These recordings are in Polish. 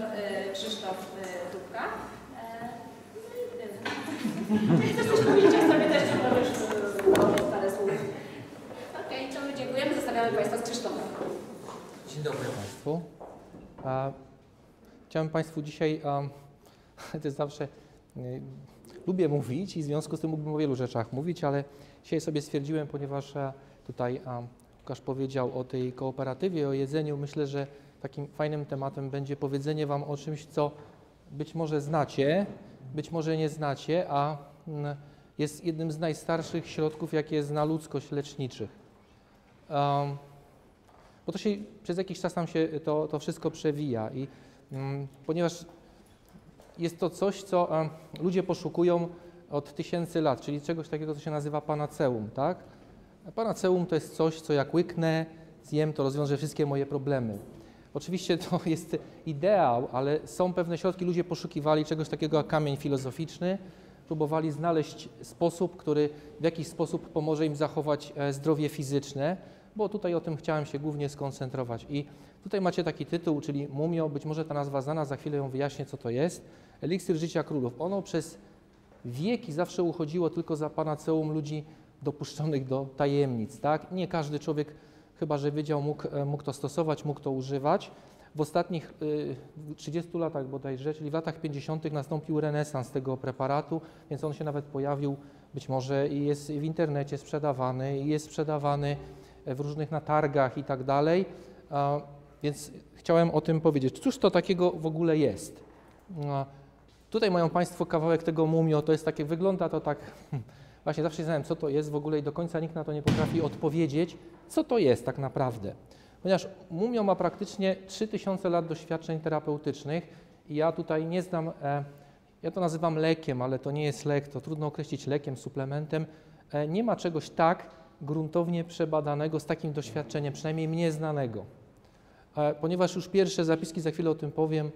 profesor Krzysztof Krupka. Chcesz coś powiedzieć? Sobie też nie możesz parę słów. Okej, to my dziękujemy. Zostawiamy Państwa z Krzysztofem. Dzień dobry Państwu. Chciałem Państwu dzisiaj, to jest zawsze, lubię mówić i w związku z tym mógłbym o wielu rzeczach mówić, ale dzisiaj sobie stwierdziłem, ponieważ tutaj Łukasz powiedział o tej kooperatywie, o jedzeniu. Myślę, że takim fajnym tematem będzie powiedzenie Wam o czymś, co być może znacie, być może nie znacie, a jest jednym z najstarszych środków, jakie zna ludzkość, leczniczych. Bo to się przez jakiś czas nam się to wszystko przewija i ponieważ jest to coś, co ludzie poszukują od tysięcy lat, czyli czegoś takiego, co się nazywa panaceum, tak? Panaceum to jest coś, co jak łyknę, zjem, to rozwiąże wszystkie moje problemy. Oczywiście to jest ideał, ale są pewne środki, ludzie poszukiwali czegoś takiego jak kamień filozoficzny, próbowali znaleźć sposób, który w jakiś sposób pomoże im zachować zdrowie fizyczne, bo tutaj o tym chciałem się głównie skoncentrować. I tutaj macie taki tytuł, czyli mumio, być może ta nazwa znana, za chwilę ją wyjaśnię, co to jest. Eliksir życia królów. Ono przez wieki zawsze uchodziło tylko za panaceum ludzi dopuszczonych do tajemnic, tak? Nie każdy człowiek, chyba że wiedział, mógł to stosować, mógł to używać. W ostatnich 30 latach bodajże, czyli w latach 50. nastąpił renesans tego preparatu, więc on się nawet pojawił, być może i jest w internecie sprzedawany, i jest sprzedawany w różnych natargach i tak dalej, więc chciałem o tym powiedzieć. Cóż to takiego w ogóle jest? Tutaj mają Państwo kawałek tego mumio, to jest takie, wygląda to tak, właśnie zawsze znałem, co to jest w ogóle i do końca nikt na to nie potrafi odpowiedzieć, co to jest tak naprawdę. Ponieważ mumio ma praktycznie 3000 lat doświadczeń terapeutycznych i ja tutaj nie znam, ja to nazywam lekiem, ale to nie jest lek, to trudno określić lekiem, suplementem. Nie ma czegoś tak gruntownie przebadanego z takim doświadczeniem, przynajmniej mnie znanego. Ponieważ już pierwsze zapiski, za chwilę o tym powiem,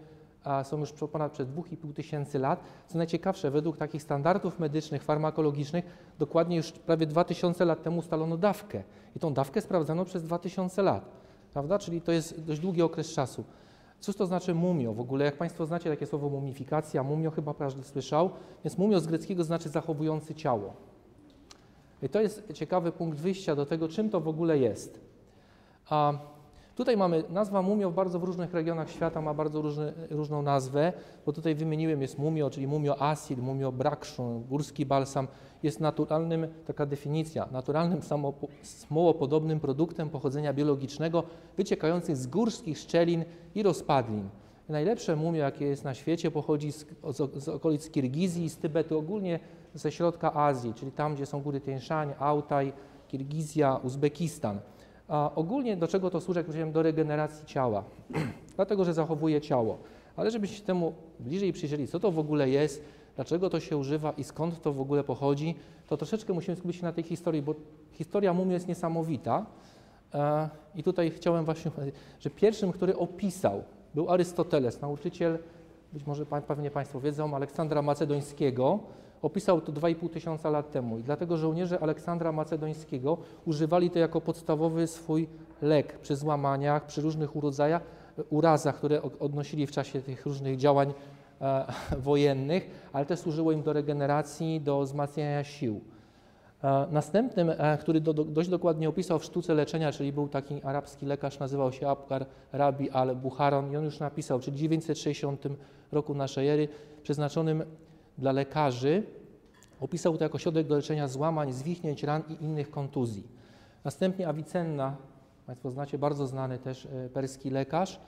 są już ponad 2500 lat. Co najciekawsze, według takich standardów medycznych, farmakologicznych, dokładnie już prawie 2000 lat temu ustalono dawkę. I tą dawkę sprawdzano przez 2000 lat, prawda? Czyli to jest dość długi okres czasu. Cóż to znaczy mumio w ogóle? Jak Państwo znacie takie słowo mumifikacja, mumio chyba każdy słyszał, więc mumio z greckiego znaczy zachowujący ciało. I to jest ciekawy punkt wyjścia do tego, czym to w ogóle jest. Tutaj mamy, nazwa mumio bardzo w różnych regionach świata ma bardzo różną nazwę, bo tutaj wymieniłem, jest mumio, czyli mumio asil, mumio brakshun, górski balsam, jest naturalnym, taka definicja, naturalnym smołopodobnym produktem pochodzenia biologicznego wyciekających z górskich szczelin i rozpadlin. Najlepsze mumio, jakie jest na świecie, pochodzi z okolic Kirgizji i z Tybetu, ogólnie ze środka Azji, czyli tam, gdzie są góry Tienszan, Altaj, Kirgizja, Uzbekistan. A ogólnie do czego to służy, jak powiedziałem, do regeneracji ciała, dlatego, że zachowuje ciało. Ale żebyście się temu bliżej przyjrzeli, co to w ogóle jest, dlaczego to się używa i skąd to w ogóle pochodzi, to troszeczkę musimy skupić się na tej historii, bo historia mumii jest niesamowita. I tutaj chciałem właśnie powiedzieć, że pierwszym, który opisał, był Arystoteles, nauczyciel, być może pewnie Państwo wiedzą, Aleksandra Macedońskiego. Opisał to 2500 lat temu i dlatego żołnierze Aleksandra Macedońskiego używali to jako podstawowy swój lek przy złamaniach, przy różnych urazach, które odnosili w czasie tych różnych działań wojennych, ale też służyło im do regeneracji, do wzmacniania sił. Następnym, który dość dokładnie opisał w sztuce leczenia, czyli był taki arabski lekarz, nazywał się Abkar Rabi al-Bucharon i on już napisał, czyli w 960 roku naszej ery, przeznaczonym dla lekarzy, opisał to jako środek do leczenia złamań, zwichnięć, ran i innych kontuzji. Następnie Awicenna, Państwo znacie, bardzo znany też perski lekarz,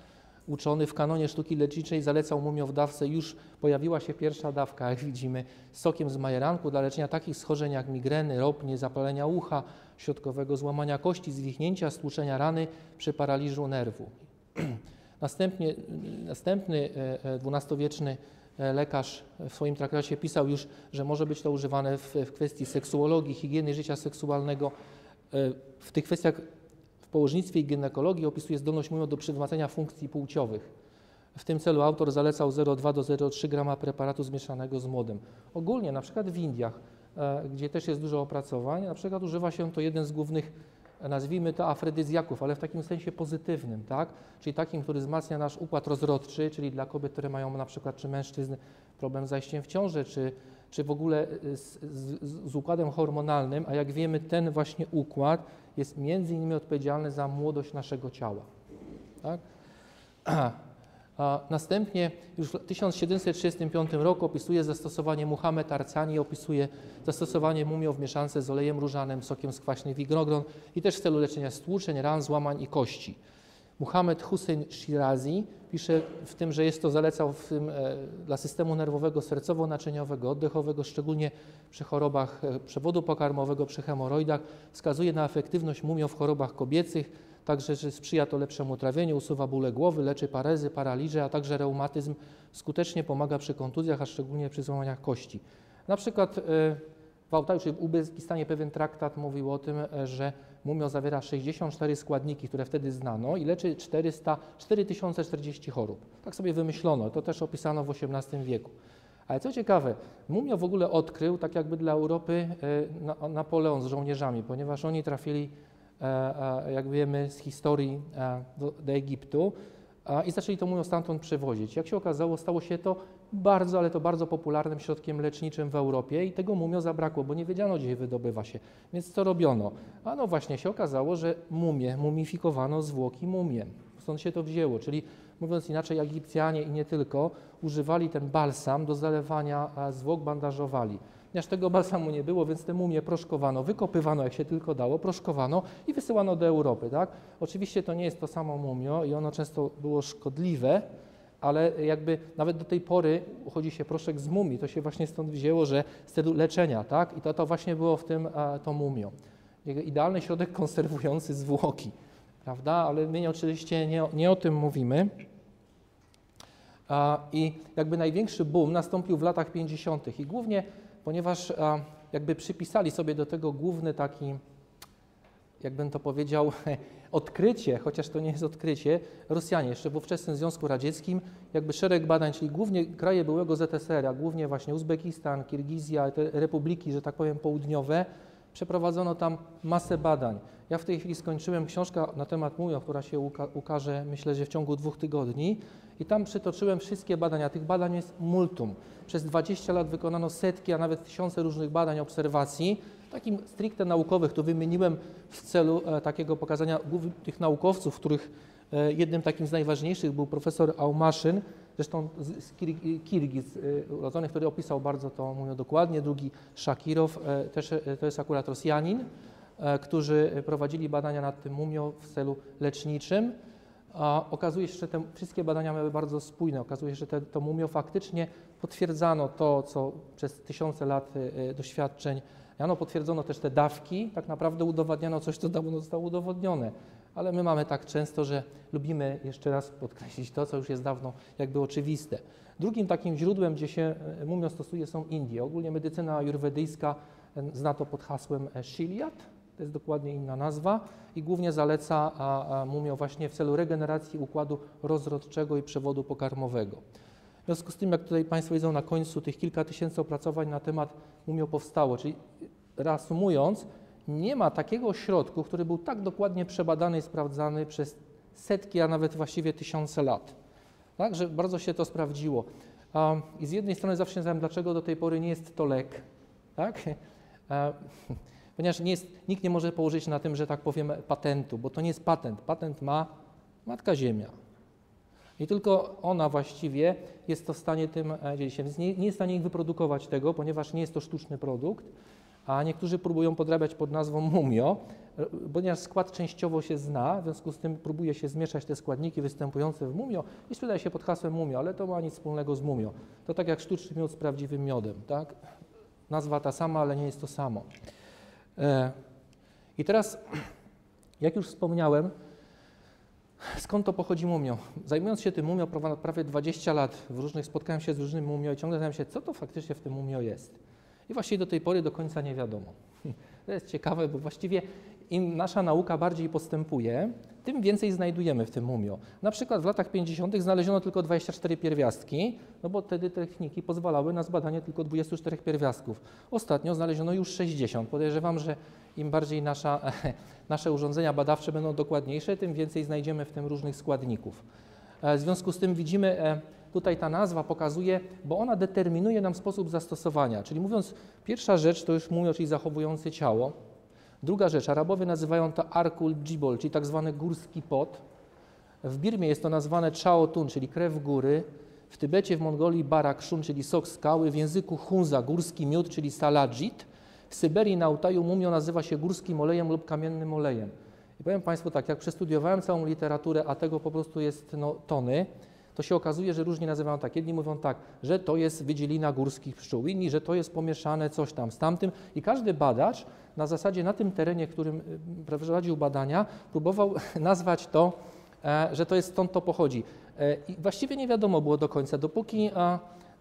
uczony w kanonie sztuki leczniczej, zalecał mumiodawcę, już pojawiła się pierwsza dawka, jak widzimy, z sokiem z majeranku dla leczenia takich schorzeń jak migreny, ropnie, zapalenia ucha środkowego, złamania kości, zwichnięcia, stłuczenia rany przy paraliżu nerwu. Następny XII-wieczny lekarz w swoim traktacie pisał już, że może być to używane w kwestii seksuologii, higieny życia seksualnego. W tych kwestiach w położnictwie i ginekologii opisuje zdolność mumio do przywracania funkcji płciowych. W tym celu autor zalecał 0,2 do 0,3 grama preparatu zmieszanego z modem. Ogólnie na przykład w Indiach, gdzie też jest dużo opracowań, na przykład używa się to jeden z głównych nazwijmy to, afrodyzjaków, ale w takim sensie pozytywnym, tak? Czyli takim, który wzmacnia nasz układ rozrodczy, czyli dla kobiet, które mają na przykład, czy mężczyzn, problem z zajściem w ciąży, czy w ogóle z układem hormonalnym, a jak wiemy, ten właśnie układ jest między innymi odpowiedzialny za młodość naszego ciała. Tak? Następnie już w 1735 roku opisuje zastosowanie Muhammad Arcani, opisuje zastosowanie mumią w mieszance z olejem różanym, sokiem z kwaśnych winogron i też w celu leczenia stłuczeń, ran, złamań i kości. Muhammad Hussein Shirazi pisze w tym, że jest to zalecał w tym, dla systemu nerwowego, sercowo-naczyniowego, oddechowego, szczególnie przy chorobach przewodu pokarmowego, przy hemoroidach, wskazuje na efektywność mumią w chorobach kobiecych, także że sprzyja to lepszemu trawieniu, usuwa bóle głowy, leczy parezy, paraliże, a także reumatyzm, skutecznie pomaga przy kontuzjach, a szczególnie przy złamaniach kości. Na przykład w Altaju, czy w Ubygistanie, pewien traktat mówił o tym, że mumio zawiera 64 składniki, które wtedy znano i leczy 4040 chorób. Tak sobie wymyślono, to też opisano w XVIII wieku. Ale co ciekawe, mumio w ogóle odkrył, tak jakby dla Europy, Napoleon z żołnierzami, ponieważ oni trafili, jak wiemy, z historii do Egiptu i zaczęli to mumią stamtąd przewozić. Jak się okazało, stało się to bardzo, ale to bardzo popularnym środkiem leczniczym w Europie i tego mumio zabrakło, bo nie wiedziano, gdzie wydobywa się. Więc co robiono? A no właśnie się okazało, że mumifikowano zwłoki mumiem. Stąd się to wzięło, czyli mówiąc inaczej, Egipcjanie i nie tylko używali ten balsam do zalewania zwłok, bandażowali. Aż tego balsamu nie było, więc te mumie proszkowano, wykopywano jak się tylko dało, proszkowano i wysyłano do Europy. Tak? Oczywiście to nie jest to samo mumio i ono często było szkodliwe, ale jakby nawet do tej pory uchodzi się proszek z mumii, to się właśnie stąd wzięło, że z celu leczenia, tak? I to właśnie było w tym to mumio. Jego idealny środek konserwujący zwłoki, prawda? Ale my oczywiście nie o tym mówimy. I jakby największy boom nastąpił w latach 50. i głównie ponieważ jakby przypisali sobie do tego główny taki, jakbym to powiedział, odkrycie, chociaż to nie jest odkrycie, Rosjanie, jeszcze w ówczesnym Związku Radzieckim, jakby szereg badań, czyli głównie kraje byłego ZSR, a głównie właśnie Uzbekistan, Kirgizja, te republiki, że tak powiem, południowe, przeprowadzono tam masę badań. Ja w tej chwili skończyłem książkę na temat mumio, która się ukaże, myślę, że w ciągu 2 tygodni. I tam przytoczyłem wszystkie badania. Tych badań jest multum. Przez 20 lat wykonano setki, a nawet tysiące różnych badań, obserwacji, takim stricte naukowych. Tu wymieniłem w celu takiego pokazania tych naukowców, których jednym takim z najważniejszych był profesor Aumaszyn, zresztą z Kirgiz urodzony, który opisał bardzo to mumio dokładnie. Drugi Szakirow, też to jest akurat Rosjanin, którzy prowadzili badania nad tym mumio w celu leczniczym. Okazuje się, że te wszystkie badania były bardzo spójne. Okazuje się, że to mumio faktycznie potwierdzano to, co przez tysiące lat doświadczeń miano. Potwierdzono też te dawki. Tak naprawdę udowadniano coś, co dawno zostało udowodnione. Ale my mamy tak często, że lubimy jeszcze raz podkreślić to, co już jest dawno jakby oczywiste. Drugim takim źródłem, gdzie się mumio stosuje, są Indie. Ogólnie medycyna ajurwedyjska zna to pod hasłem Shiliat. To jest dokładnie inna nazwa i głównie zaleca mumio właśnie w celu regeneracji układu rozrodczego i przewodu pokarmowego. W związku z tym, jak tutaj Państwo widzą na końcu, tych kilka tysięcy opracowań na temat mumio powstało. Czyli reasumując, nie ma takiego ośrodku, który był tak dokładnie przebadany i sprawdzany przez setki, a nawet właściwie tysiące lat. Także bardzo się to sprawdziło. I z jednej strony zawsze się zastanawiam, dlaczego do tej pory nie jest to lek. Tak? Ponieważ nikt nie może położyć na tym, że tak powiem, patentu, bo to nie jest patent. Patent ma Matka Ziemia. I tylko ona właściwie jest to w stanie tym dzielić się. Więc nie jest w stanie ich wyprodukować tego, ponieważ nie jest to sztuczny produkt, a niektórzy próbują podrabiać pod nazwą mumio, ponieważ skład częściowo się zna, w związku z tym próbuje się zmieszać te składniki występujące w mumio i sprzedaje się pod hasłem mumio, ale to ma nic wspólnego z mumio. To tak jak sztuczny miód z prawdziwym miodem, tak? Nazwa ta sama, ale nie jest to samo. I teraz, jak już wspomniałem, skąd to pochodzi mumio? Zajmując się tym mumio prawie 20 lat, spotkałem się z różnym mumio i ciągle zastanawiam się, co to faktycznie w tym mumio jest. I właściwie do tej pory do końca nie wiadomo. To jest ciekawe, bo właściwie im nasza nauka bardziej postępuje, tym więcej znajdujemy w tym mumio. Na przykład w latach 50. znaleziono tylko 24 pierwiastki, no bo wtedy techniki pozwalały na zbadanie tylko 24 pierwiastków. Ostatnio znaleziono już 60. Podejrzewam, że im bardziej nasze urządzenia badawcze będą dokładniejsze, tym więcej znajdziemy w tym różnych składników. W związku z tym widzimy, tutaj ta nazwa pokazuje, bo ona determinuje nam sposób zastosowania. Czyli mówiąc, pierwsza rzecz to już mumio, czyli zachowujące ciało. Druga rzecz, Arabowie nazywają to arkul dżibol, czyli tak zwany górski pot. W Birmie jest to nazwane chaotun, czyli krew góry. W Tybecie, w Mongolii barakszun, czyli sok skały. W języku hunza górski miód, czyli salajit. W Syberii na Utaju mumio nazywa się górskim olejem lub kamiennym olejem. I powiem Państwu tak, jak przestudiowałem całą literaturę, a tego po prostu jest tony, to się okazuje, że różnie nazywają tak. Jedni mówią tak, że to jest wydzielina górskich pszczół, inni, że to jest pomieszane coś tam z tamtym. I każdy badacz na zasadzie na tym terenie, którym prowadził badania, próbował nazwać to, że to jest stąd to pochodzi. I właściwie nie wiadomo było do końca,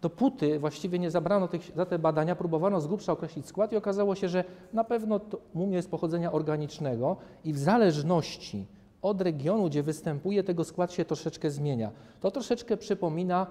dopóty właściwie nie zabrano za te badania, próbowano z grubsza określić skład i okazało się, że na pewno to mumia jest pochodzenia organicznego i w zależności od regionu, gdzie występuje, tego skład się troszeczkę zmienia. To troszeczkę przypomina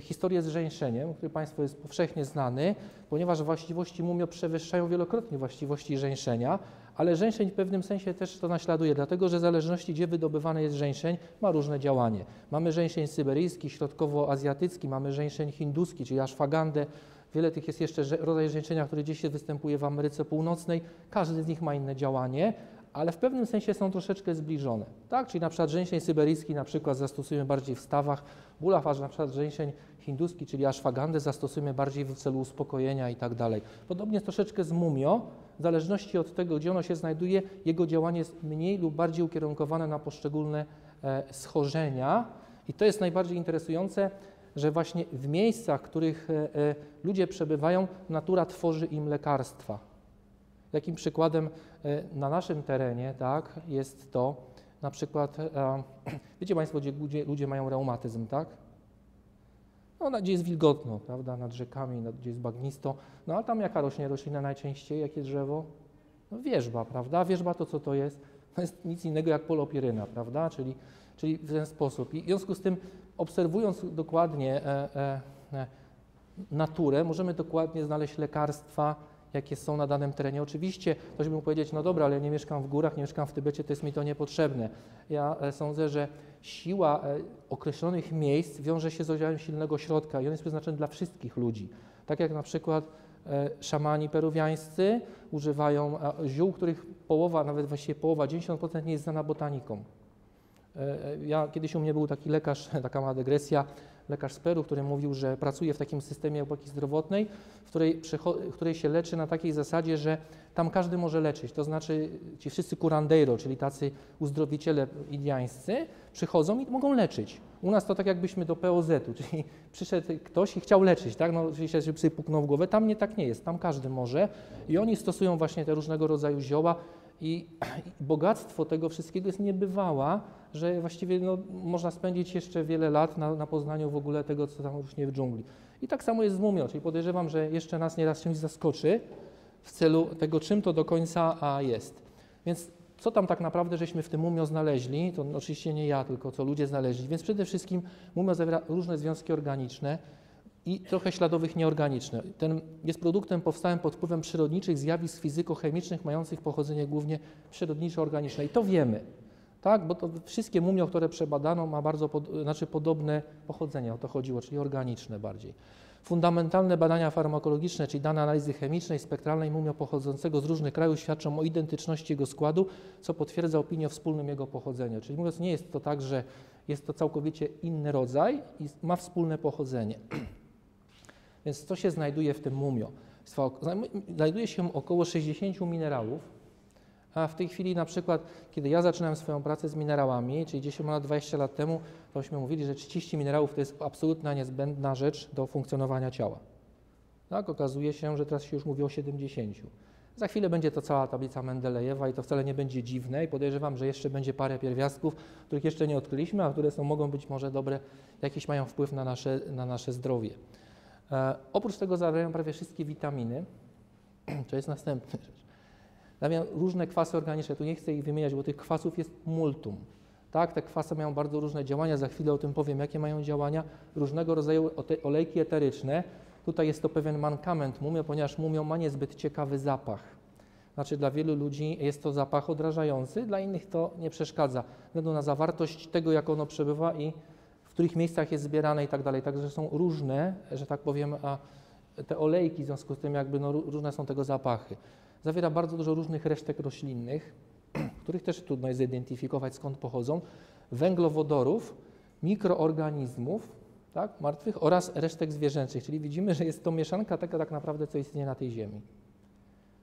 historię z żeńszeniem, który Państwu jest powszechnie znany, ponieważ właściwości mumio przewyższają wielokrotnie właściwości żeńszenia, ale żeńszeń w pewnym sensie też to naśladuje, dlatego że w zależności, gdzie wydobywany jest żeńszeń, ma różne działanie. Mamy żeńszeń syberyjski, środkowoazjatycki, mamy żeńszeń hinduski, czyli ashwagandę. Wiele tych jest jeszcze rodzaj żeńszenia, który gdzieś się występuje w Ameryce Północnej. Każdy z nich ma inne działanie, ale w pewnym sensie są troszeczkę zbliżone. Tak? Czyli na przykład żeńszeń syberyjski na przykład zastosujemy bardziej w stawach bólach, aż na przykład żeńszeń hinduski, czyli ashwagandę zastosujemy bardziej w celu uspokojenia i tak dalej. Podobnie troszeczkę z mumio, w zależności od tego, gdzie ono się znajduje, jego działanie jest mniej lub bardziej ukierunkowane na poszczególne schorzenia. I to jest najbardziej interesujące, że właśnie w miejscach, w których ludzie przebywają, natura tworzy im lekarstwa. Takim przykładem na naszym terenie tak, jest to na przykład, wiecie Państwo, gdzie ludzie mają reumatyzm, tak? No, gdzie jest wilgotno, prawda, nad rzekami, gdzie jest bagnisto, no ale tam jaka rośnie roślina najczęściej, jakie drzewo? No, wierzba, prawda? Wierzba to co to jest? To jest nic innego jak polopieryna, prawda? Czyli w ten sposób. I w związku z tym, obserwując dokładnie naturę, możemy dokładnie znaleźć lekarstwa, jakie są na danym terenie. Oczywiście ktoś by mógł powiedzieć, no dobra, ale ja nie mieszkam w górach, nie mieszkam w Tybecie, to jest mi to niepotrzebne. Ja sądzę, że siła określonych miejsc wiąże się z udziałem silnego środka i on jest przeznaczony dla wszystkich ludzi. Tak jak na przykład szamani peruwiańscy używają ziół, których połowa, nawet właściwie połowa, 90% nie jest znana botanikom. Ja kiedyś u mnie był taki lekarz, taka mała dygresja, lekarz z Peru, który mówił, że pracuje w takim systemie opieki zdrowotnej, w której się leczy na takiej zasadzie, że tam każdy może leczyć. To znaczy ci wszyscy curandeiro, czyli tacy uzdrowiciele indiańscy, przychodzą i mogą leczyć. U nas to tak jakbyśmy do POZ-u, czyli przyszedł ktoś i chciał leczyć, tak? No, czyli się psy puknął w głowę. Tam nie tak nie jest, tam każdy może i oni stosują właśnie te różnego rodzaju zioła i bogactwo tego wszystkiego jest niebywałe, że właściwie no, można spędzić jeszcze wiele lat na poznaniu w ogóle tego, co tam różnie w dżungli. I tak samo jest z mumią, czyli podejrzewam, że jeszcze nas nieraz czymś zaskoczy w celu tego, czym to do końca jest. Więc co tam tak naprawdę żeśmy w tym mumio znaleźli, to oczywiście nie ja, tylko co ludzie znaleźli. Więc przede wszystkim mumio zawiera różne związki organiczne i trochę śladowych nieorganicznych. Ten jest produktem powstałym pod wpływem przyrodniczych zjawisk fizykochemicznych mających pochodzenie głównie przyrodniczo-organiczne. I to wiemy. Tak, bo to wszystkie mumio, które przebadano, ma bardzo podobne pochodzenie, o to chodziło, czyli organiczne bardziej. Fundamentalne badania farmakologiczne, czyli dane analizy chemicznej, spektralnej mumio pochodzącego z różnych krajów świadczą o identyczności jego składu, co potwierdza opinię o wspólnym jego pochodzeniu. Czyli mówiąc, nie jest to tak, że jest to całkowicie inny rodzaj i ma wspólne pochodzenie. Więc co się znajduje w tym mumio? Znajduje się około 60 minerałów. A w tej chwili na przykład, kiedy ja zaczynałem swoją pracę z minerałami, czyli 20 lat temu, tośmy mówili, że 30 minerałów to jest absolutna niezbędna rzecz do funkcjonowania ciała. Tak, okazuje się, że teraz się już mówi o 70. Za chwilę będzie to cała tablica Mendelejewa i to wcale nie będzie dziwne i podejrzewam, że jeszcze będzie parę pierwiastków, których jeszcze nie odkryliśmy, a które mogą być może dobre, jakieś mają wpływ na nasze zdrowie. Oprócz tego zawierają prawie wszystkie witaminy, to jest następna rzecz. różne kwasy organiczne, tu nie chcę ich wymieniać, bo tych kwasów jest multum. Tak, te kwasy mają bardzo różne działania, za chwilę o tym powiem, jakie mają działania, różnego rodzaju olejki eteryczne. Tutaj jest to pewien mankament mumii, ponieważ mumia ma niezbyt ciekawy zapach. Znaczy dla wielu ludzi jest to zapach odrażający, dla innych to nie przeszkadza. Ze względu na zawartość tego, jak ono przebywa i w których miejscach jest zbierane i tak dalej. Także są różne, że tak powiem, a te olejki w związku z tym jakby no, różne są tego zapachy. Zawiera bardzo dużo różnych resztek roślinnych, których też trudno jest zidentyfikować, skąd pochodzą, węglowodorów, mikroorganizmów, tak, martwych oraz resztek zwierzęczych. Czyli widzimy, że jest to mieszanka taka tak naprawdę, co istnieje na tej ziemi.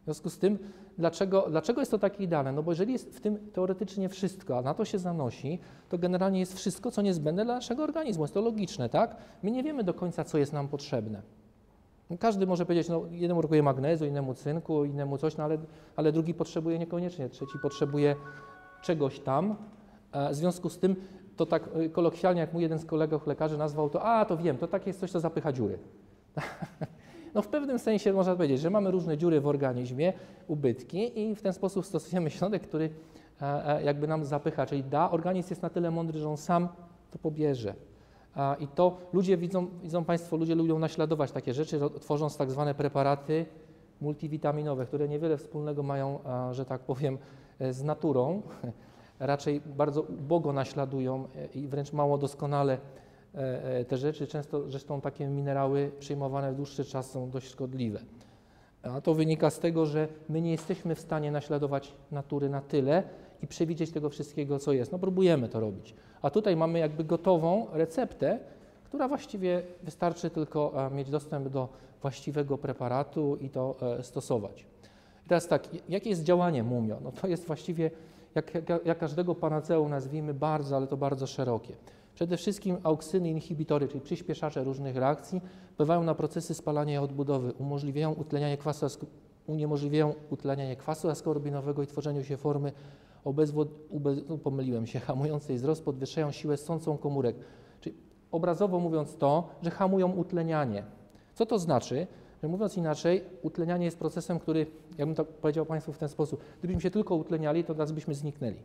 W związku z tym, dlaczego jest to takie idealne? No bo jeżeli jest w tym teoretycznie wszystko, a na to się zanosi, to generalnie jest wszystko, co niezbędne dla naszego organizmu. Jest to logiczne, tak? My nie wiemy do końca, co jest nam potrzebne. Każdy może powiedzieć, no jednemu brakuje magnezu, innemu cynku, innemu coś, no ale drugi potrzebuje niekoniecznie, trzeci potrzebuje czegoś tam. W związku z tym to tak kolokwialnie, jak mój jeden z kolegów lekarzy nazwał to, to wiem, to tak jest coś, co zapycha dziury. No w pewnym sensie można powiedzieć, że mamy różne dziury w organizmie, ubytki i w ten sposób stosujemy środek, który jakby nam zapycha, czyli da, organizm jest na tyle mądry, że on sam to pobierze. I to ludzie widzą Państwo, ludzie lubią naśladować takie rzeczy, tworząc tak zwane preparaty multiwitaminowe, które niewiele wspólnego mają, że tak powiem, z naturą. Raczej bardzo ubogo naśladują i wręcz mało doskonale te rzeczy. Często zresztą takie minerały przyjmowane w dłuższy czas są dość szkodliwe. A to wynika z tego, że my nie jesteśmy w stanie naśladować natury na tyle i przewidzieć tego wszystkiego, co jest. No próbujemy to robić. A tutaj mamy jakby gotową receptę, która właściwie wystarczy tylko mieć dostęp do właściwego preparatu i to stosować. I teraz tak, jakie jest działanie mumio? No to jest właściwie, jak każdego panaceum nazwijmy, bardzo, ale to bardzo szerokie. Przede wszystkim auksyny inhibitory, czyli przyspieszacze różnych reakcji, wpływają na procesy spalania i odbudowy, uniemożliwiają utlenianie kwasu askorbinowego i tworzeniu się formy hamującej wzrost, podwyższają siłę sącą komórek. Czyli obrazowo mówiąc to, że hamują utlenianie. Co to znaczy? Że mówiąc inaczej, utlenianie jest procesem, który, ja bym to powiedział Państwu w ten sposób, gdybyśmy się tylko utleniali, to nas byśmy zniknęli.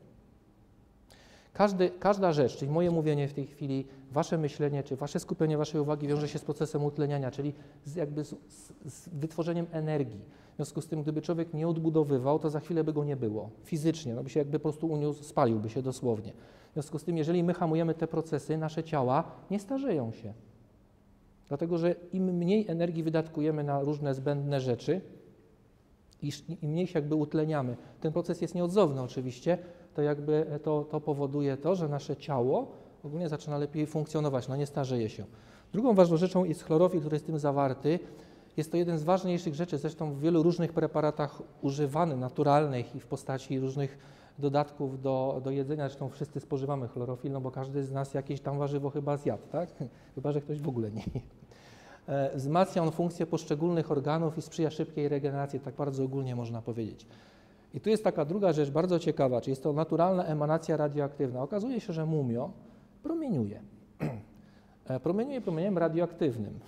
Każda rzecz, czyli moje mówienie w tej chwili, wasze myślenie, czy wasze skupienie waszej uwagi wiąże się z procesem utleniania, czyli z wytworzeniem energii. W związku z tym, gdyby człowiek nie odbudowywał, to za chwilę by go nie było fizycznie, no by się jakby po prostu uniósł, spaliłby się dosłownie. W związku z tym, jeżeli my hamujemy te procesy, nasze ciała nie starzeją się. Dlatego, że im mniej energii wydatkujemy na różne zbędne rzeczy, im mniej się jakby utleniamy, ten proces jest nieodzowny oczywiście, to jakby to powoduje to, że nasze ciało ogólnie zaczyna lepiej funkcjonować, no nie starzeje się. Drugą ważną rzeczą jest chlorofil, który jest w tym zawarty. Jest to jeden z ważniejszych rzeczy, zresztą w wielu różnych preparatach używany, naturalnych i w postaci różnych dodatków do jedzenia. Zresztą wszyscy spożywamy chlorofil, no bo każdy z nas jakieś tam warzywo chyba zjadł, tak? Chyba że ktoś w ogóle nie je. Wzmacnia on funkcję poszczególnych organów i sprzyja szybkiej regeneracji, tak bardzo ogólnie można powiedzieć. I tu jest taka druga rzecz bardzo ciekawa, czyli jest to naturalna emanacja radioaktywna. Okazuje się, że mumio promieniuje. Promieniuje promieniem radioaktywnym.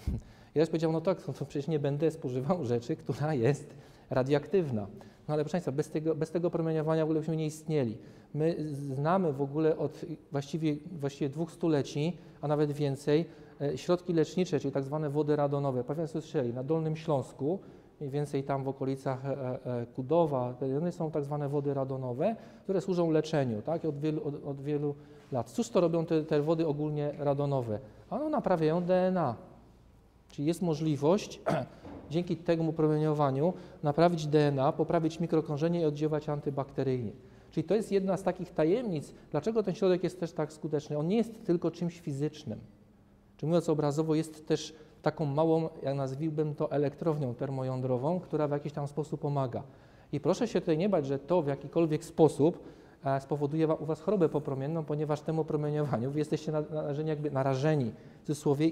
Ja już powiedział, no tak, to przecież nie będę spożywał rzeczy, która jest radioaktywna. No ale proszę Państwa, bez tego promieniowania w ogóle byśmy nie istnieli. My znamy w ogóle od właściwie 200 leci, a nawet więcej, środki lecznicze, czyli tak zwane wody radonowe. Pewnie słyszeli, na Dolnym Śląsku, mniej więcej tam w okolicach Kudowa, są tak zwane wody radonowe, które służą leczeniu, tak, od wielu lat. Cóż to robią te wody ogólnie radonowe? One naprawiają DNA. Czyli jest możliwość dzięki temu promieniowaniu naprawić DNA, poprawić mikrokrążenie i oddziaływać antybakteryjnie. Czyli to jest jedna z takich tajemnic, dlaczego ten środek jest też tak skuteczny. On nie jest tylko czymś fizycznym. Czyli mówiąc obrazowo, jest też taką małą, jak nazwałbym to, elektrownią termojądrową, która w jakiś tam sposób pomaga. I proszę się tutaj nie bać, że to w jakikolwiek sposób spowoduje u Was chorobę popromienną, ponieważ temu promieniowaniu Wy jesteście narażeni, w cudzysłowie,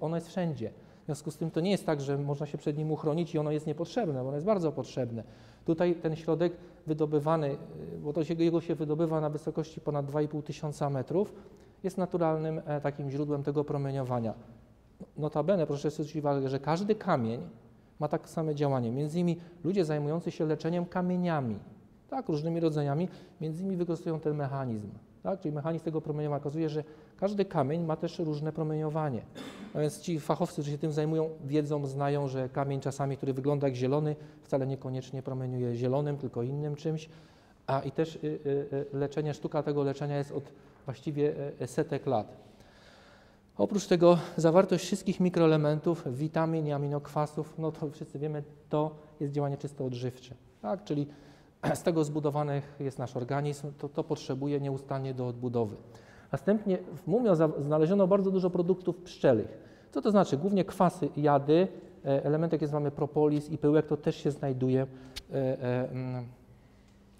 ono jest wszędzie. W związku z tym to nie jest tak, że można się przed nim uchronić i ono jest niepotrzebne, bo ono jest bardzo potrzebne. Tutaj ten środek wydobywany, bo jego się wydobywa na wysokości ponad 2500 metrów, jest naturalnym takim źródłem tego promieniowania. Notabene, proszę zwrócić uwagę, że każdy kamień ma takie same działanie. Między innymi ludzie zajmujący się leczeniem kamieniami, tak, różnymi rodzajami, między innymi wykorzystują ten mechanizm. Tak? Czyli mechanizm tego promieniowania okazuje, że każdy kamień ma też różne promieniowanie. No więc ci fachowcy, którzy się tym zajmują, wiedzą, znają, że kamień czasami, który wygląda jak zielony, wcale niekoniecznie promieniuje zielonym, tylko innym czymś. A i też leczenie, sztuka tego leczenia jest od właściwie setek lat. Oprócz tego zawartość wszystkich mikroelementów, witamin i aminokwasów, no to wszyscy wiemy, to jest działanie czysto odżywcze. Tak? Czyli z tego zbudowanych jest nasz organizm, to potrzebuje nieustannie do odbudowy. Następnie w mumio znaleziono bardzo dużo produktów pszczelich. Co to znaczy? Głównie kwasy, jady, elementek jest mamy propolis i pyłek, to też się znajduje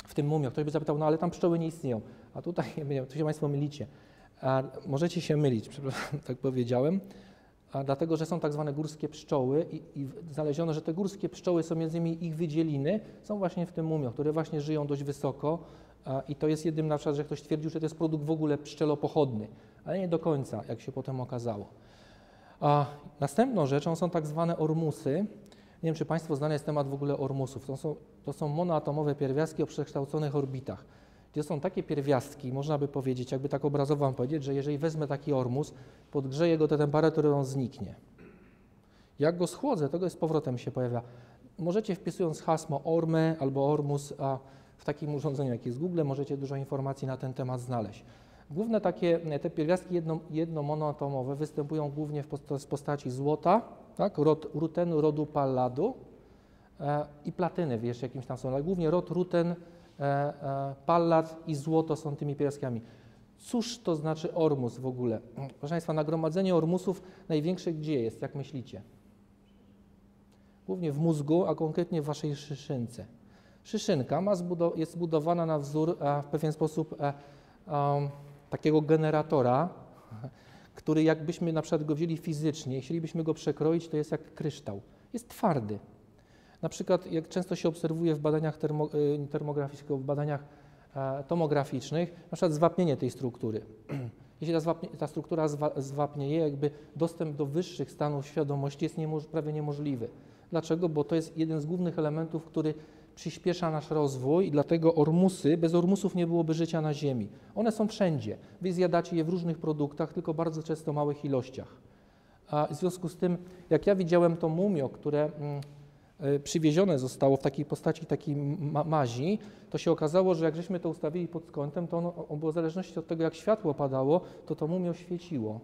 w tym mumio. Ktoś by zapytał, no ale tam pszczoły nie istnieją. A tutaj, tu się Państwo mylicie. A możecie się mylić, przepraszam, tak powiedziałem, a dlatego, że są tak zwane górskie pszczoły i znaleziono, że te górskie pszczoły są między innymi ich wydzieliny, są właśnie w tym mumio, które właśnie żyją dość wysoko i to jest jedynym na przykład, że ktoś twierdził, że to jest produkt w ogóle pszczelopochodny, ale nie do końca, jak się potem okazało. A następną rzeczą są tak zwane ormusy. Nie wiem, czy Państwu znany jest temat w ogóle ormusów. To są monoatomowe pierwiastki o przekształconych orbitach. Gdzie są takie pierwiastki, można by powiedzieć, jakby tak obrazowo wam powiedzieć, że jeżeli wezmę taki ormus, podgrzeję go do temperatury, on zniknie. Jak go schłodzę, to go z powrotem się pojawia. Możecie wpisując hasło orme albo ormus, a w takim urządzeniu jak jest Google, możecie dużo informacji na ten temat znaleźć. Główne takie, te pierwiastki jednomonoatomowe występują głównie w postaci złota, tak, rutenu, rodu, palladu i platyny, wiesz, jakimś tam są, ale głównie rod, ruten, pallad i złoto są tymi pierwiastkami. Cóż to znaczy ormus w ogóle? Proszę Państwa, nagromadzenie ormusów największe gdzie jest, jak myślicie? Głównie w mózgu, a konkretnie w waszej szyszynce. Szyszynka jest zbudowana na wzór w pewien sposób takiego generatora, który jakbyśmy na przykład go wzięli fizycznie, chcielibyśmy go przekroić, to jest jak kryształ. Jest twardy. Na przykład, jak często się obserwuje w badaniach termograficznych, w badaniach tomograficznych, na przykład zwapnienie tej struktury. Jeśli ta struktura zwapnieje, jakby dostęp do wyższych stanów świadomości jest prawie niemożliwy. Dlaczego? Bo to jest jeden z głównych elementów, który przyspiesza nasz rozwój i dlatego ormusy, bez ormusów nie byłoby życia na Ziemi. One są wszędzie. Wy zjadacie je w różnych produktach, tylko bardzo często w małych ilościach. A w związku z tym, jak ja widziałem to mumio, które przywiezione zostało w takiej postaci takiej mazi, to się okazało, że jak żeśmy to ustawili pod kątem, to ono było w zależności od tego, jak światło padało, to mumio świeciło.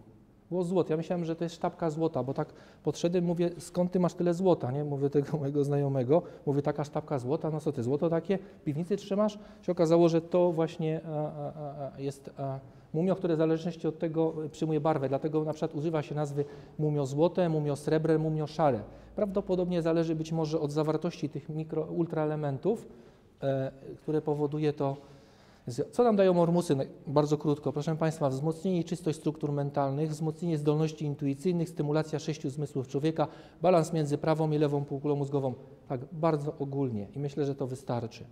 Było złote. Ja myślałem, że to jest sztabka złota, bo tak podszedłem, mówię, skąd ty masz tyle złota, nie? Mówię tego mojego znajomego, mówię, taka sztabka złota, no co ty, złoto takie, w piwnicy trzymasz? Się okazało, że to właśnie jest mumio, które w zależności od tego przyjmuje barwę, dlatego na przykład używa się nazwy mumio złote, mumio srebrne, mumio szare. Prawdopodobnie zależy być może od zawartości tych ultraelementów, które powoduje to. Co nam dają ormusy? Bardzo krótko, proszę Państwa, wzmocnienie i czystość struktur mentalnych, wzmocnienie zdolności intuicyjnych, stymulacja 6 zmysłów człowieka, balans między prawą i lewą półkulą mózgową. Tak, bardzo ogólnie i myślę, że to wystarczy.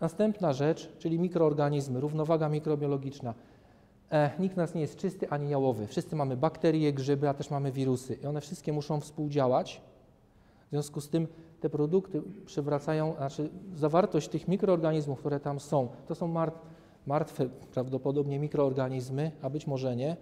Następna rzecz, czyli mikroorganizmy, równowaga mikrobiologiczna. Nikt nas nie jest czysty ani jałowy. Wszyscy mamy bakterie, grzyby, a też mamy wirusy i one wszystkie muszą współdziałać. W związku z tym te produkty przywracają, znaczy zawartość tych mikroorganizmów, które tam są, to są martwe prawdopodobnie mikroorganizmy, a być może nie,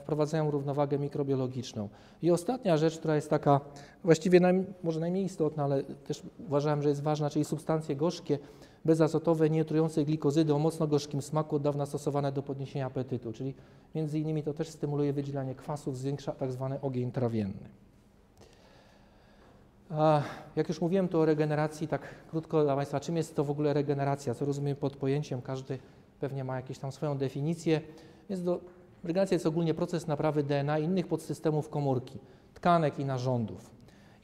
wprowadzają równowagę mikrobiologiczną. I ostatnia rzecz, która jest taka właściwie może najmniej istotna, ale też uważałem, że jest ważna, czyli substancje gorzkie, bezazotowe, nietrujące glikozydy o mocno gorzkim smaku od dawna stosowane do podniesienia apetytu, czyli między innymi to też stymuluje wydzielanie kwasów, zwiększa tak zwany ogień trawienny. Jak już mówiłem tu o regeneracji, tak krótko dla Państwa, czym jest to w ogóle regeneracja, co rozumiem pod pojęciem, każdy pewnie ma jakieś tam swoją definicję. Regeneracja jest ogólnie proces naprawy DNA i innych podsystemów komórki, tkanek i narządów.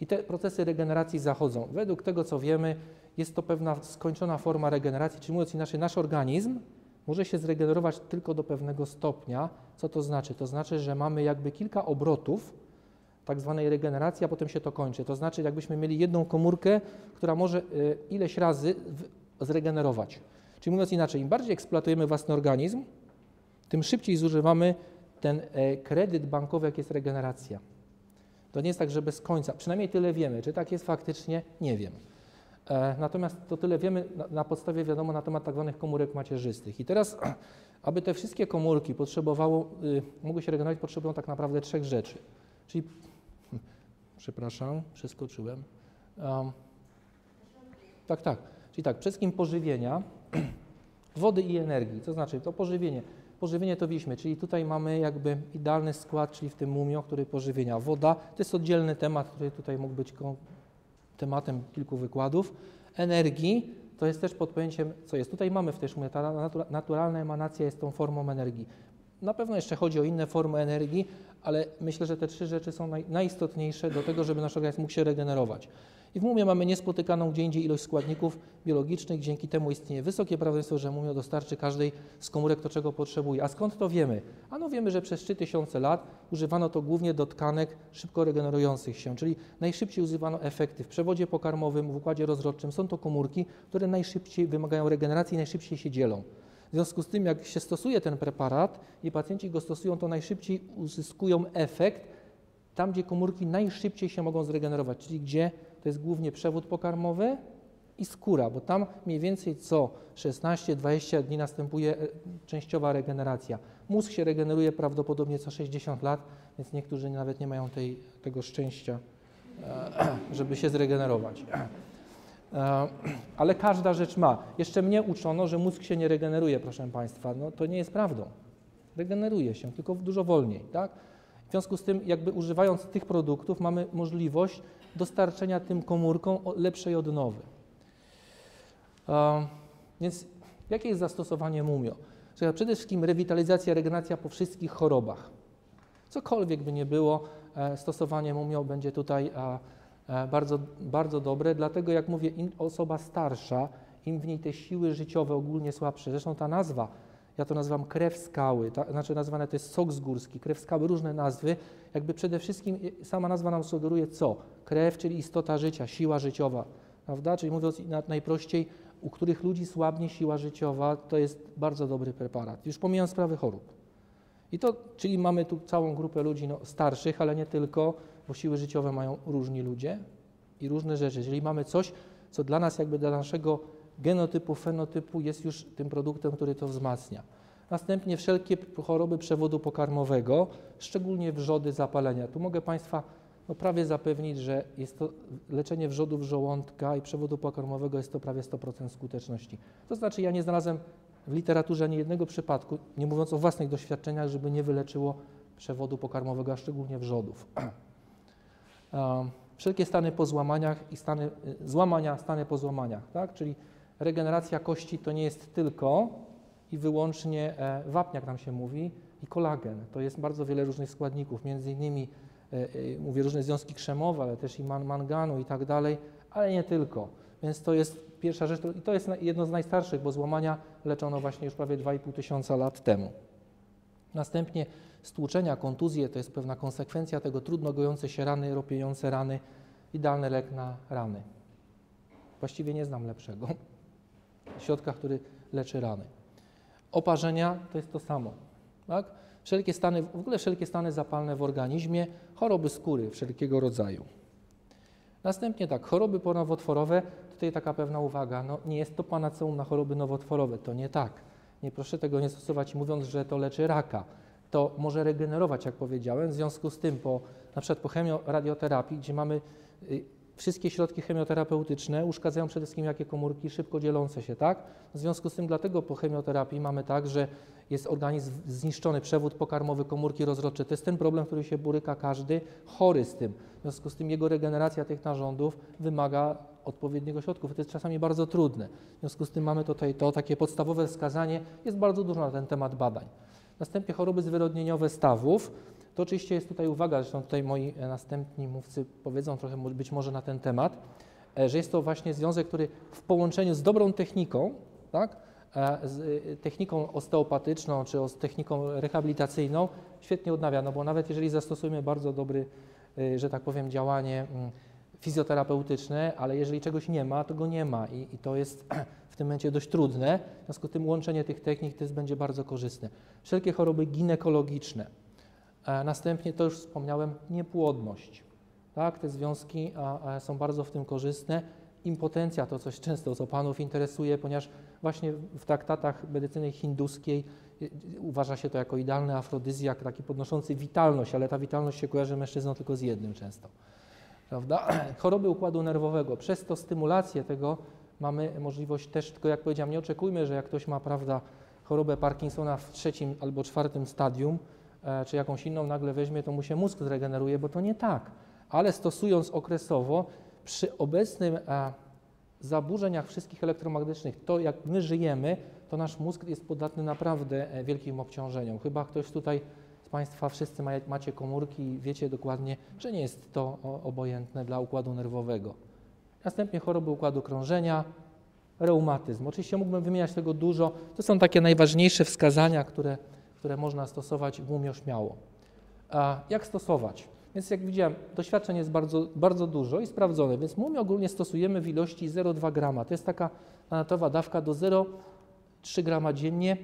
I te procesy regeneracji zachodzą. Według tego, co wiemy, jest to pewna skończona forma regeneracji, czyli mówiąc inaczej, nasz organizm może się zregenerować tylko do pewnego stopnia. Co to znaczy? To znaczy, że mamy jakby kilka obrotów tak zwanej regeneracji, a potem się to kończy. To znaczy, jakbyśmy mieli jedną komórkę, która może ileś razy zregenerować. Czyli mówiąc inaczej, im bardziej eksploatujemy własny organizm, tym szybciej zużywamy ten kredyt bankowy, jak jest regeneracja. To nie jest tak, że bez końca, przynajmniej tyle wiemy. Czy tak jest faktycznie? Nie wiem. Natomiast to tyle wiemy na podstawie, wiadomo, na temat tak zwanych komórek macierzystych. I teraz, aby te wszystkie komórki mogły się regenerować, potrzebują tak naprawdę trzech rzeczy. Czyli, przepraszam, przeskoczyłem. Czyli tak, przede wszystkim pożywienia, wody i energii. To znaczy, to pożywienie. Pożywienie to widzieliśmy, czyli tutaj mamy jakby idealny skład, czyli w tym mumio, który pożywienia. Woda to jest oddzielny temat, który tutaj mógł być tematem kilku wykładów. Energii to jest też podpojęciem, co jest. Tutaj mamy też, mówię, ta naturalna emanacja jest tą formą energii. Na pewno jeszcze chodzi o inne formy energii, ale myślę, że te trzy rzeczy są najistotniejsze do tego, żeby nasz organizm mógł się regenerować. I w mumie mamy niespotykaną gdzie indziej ilość składników biologicznych, dzięki temu istnieje wysokie prawdopodobieństwo, że mumio dostarczy każdej z komórek to, czego potrzebuje. A skąd to wiemy? Ano wiemy, że przez 3000 lat używano to głównie do tkanek szybko regenerujących się, czyli najszybciej używano efekty w przewodzie pokarmowym, w układzie rozrodczym. Są to komórki, które najszybciej wymagają regeneracji i najszybciej się dzielą. W związku z tym, jak się stosuje ten preparat i pacjenci go stosują, to najszybciej uzyskują efekt tam, gdzie komórki najszybciej się mogą zregenerować, czyli gdzie to jest głównie przewód pokarmowy i skóra, bo tam mniej więcej co 16-20 dni następuje częściowa regeneracja. Mózg się regeneruje prawdopodobnie co 60 lat, więc niektórzy nawet nie mają tego szczęścia, żeby się zregenerować. Ale każda rzecz ma. Jeszcze mnie uczono, że mózg się nie regeneruje, proszę Państwa. No, to nie jest prawdą. Regeneruje się, tylko dużo wolniej. Tak? W związku z tym, jakby używając tych produktów, mamy możliwość dostarczenia tym komórkom lepszej odnowy. Więc jakie jest zastosowanie mumio? Przede wszystkim rewitalizacja, regeneracja po wszystkich chorobach. Cokolwiek by nie było, stosowanie mumio będzie tutaj bardzo, bardzo dobre, dlatego jak mówię, im osoba starsza, im w niej te siły życiowe ogólnie słabsze, zresztą ta nazwa, ja to nazywam krew skały, znaczy nazwane to jest sok z górski, krew skały, różne nazwy, jakby przede wszystkim sama nazwa nam sugeruje co? Krew, czyli istota życia, siła życiowa, prawda? Czyli mówiąc najprościej, u których ludzi słabnie siła życiowa, to jest bardzo dobry preparat, już pomijając sprawy chorób. I to, czyli mamy tu całą grupę ludzi starszych, ale nie tylko, bo siły życiowe mają różni ludzie i różne rzeczy. Czyli mamy coś, co dla nas, jakby dla naszego genotypu, fenotypu jest już tym produktem, który to wzmacnia. Następnie wszelkie choroby przewodu pokarmowego, szczególnie wrzody, zapalenia. Tu mogę Państwa prawie zapewnić, że jest to leczenie wrzodów żołądka i przewodu pokarmowego jest to prawie 100% skuteczności. To znaczy ja nie znalazłem w literaturze ani jednego przypadku, nie mówiąc o własnych doświadczeniach, żeby nie wyleczyło przewodu pokarmowego, a szczególnie wrzodów. Wszelkie stany po złamaniach i stany po złamaniach, tak? Czyli regeneracja kości to nie jest tylko i wyłącznie wapniak, nam się mówi, i kolagen. To jest bardzo wiele różnych składników, między innymi mówię różne związki krzemowe, ale też i manganu i tak dalej, ale nie tylko. Więc to jest pierwsza rzecz i to jest jedno z najstarszych, bo złamania leczono właśnie już prawie 2500 lat temu. Następnie stłuczenia, kontuzje, to jest pewna konsekwencja tego, trudno gojące się rany, ropiejące rany, idealny lek na rany. Właściwie nie znam lepszego środka, który leczy rany. Oparzenia to jest to samo, tak? Wszelkie stany, w ogóle wszelkie stany zapalne w organizmie, choroby skóry wszelkiego rodzaju. Następnie tak, choroby ponowotworowe, tutaj taka pewna uwaga, nie jest to panaceum na choroby nowotworowe, to nie tak. Nie proszę tego nie stosować mówiąc, że to leczy raka. To może regenerować, jak powiedziałem, w związku z tym na przykład po chemioradioterapii, gdzie mamy wszystkie środki chemioterapeutyczne, uszkadzają przede wszystkim jakie komórki szybko dzielące się, tak? W związku z tym dlatego po chemioterapii mamy tak, że jest organizm zniszczony, przewód pokarmowy, komórki rozrodcze. To jest ten problem, który się boryka każdy chory z tym. W związku z tym jego regeneracja tych narządów wymaga odpowiedniego środków. To jest czasami bardzo trudne. W związku z tym mamy tutaj takie podstawowe wskazanie. Jest bardzo dużo na ten temat badań. Następnie choroby zwyrodnieniowe stawów. To oczywiście jest tutaj uwaga, zresztą tutaj moi następni mówcy powiedzą trochę być może na ten temat, że jest to właśnie związek, który w połączeniu z dobrą techniką, tak, z techniką osteopatyczną czy z techniką rehabilitacyjną świetnie odnawia, bo nawet jeżeli zastosujemy bardzo dobre, że tak powiem, działanie fizjoterapeutyczne, ale jeżeli czegoś nie ma, to go nie ma i to jest w tym momencie dość trudne, w związku z tym łączenie tych technik też będzie bardzo korzystne. Wszelkie choroby ginekologiczne. Następnie, to już wspomniałem, niepłodność. Tak, te związki są bardzo w tym korzystne. Impotencja to coś często, co panów interesuje, ponieważ właśnie w traktatach medycyny hinduskiej uważa się to jako idealny afrodyzjak, taki podnoszący witalność, ale ta witalność się kojarzy mężczyzną tylko z jednym często. Prawda? Choroby układu nerwowego, przez to stymulację tego mamy możliwość też, tylko jak powiedziałem, nie oczekujmy, że jak ktoś ma, prawda, chorobę Parkinsona w 3. albo 4. stadium, czy jakąś inną nagle weźmie, to mu się mózg zregeneruje, bo to nie tak. Ale stosując okresowo, przy obecnym zaburzeniach wszystkich elektromagnetycznych, to jak my żyjemy, to nasz mózg jest podatny naprawdę wielkim obciążeniom. Chyba ktoś tutaj z Państwa, wszyscy macie komórki i wiecie dokładnie, że nie jest to obojętne dla układu nerwowego. Następnie choroby układu krążenia, reumatyzm. Oczywiście mógłbym wymieniać tego dużo. To są takie najważniejsze wskazania, które można stosować głównie śmiało. Jak stosować? Więc jak widziałem, doświadczeń jest bardzo dużo i sprawdzone, więc mumię ogólnie stosujemy w ilości 0,2 grama. To jest taka anatowa dawka do 0,3 grama dziennie.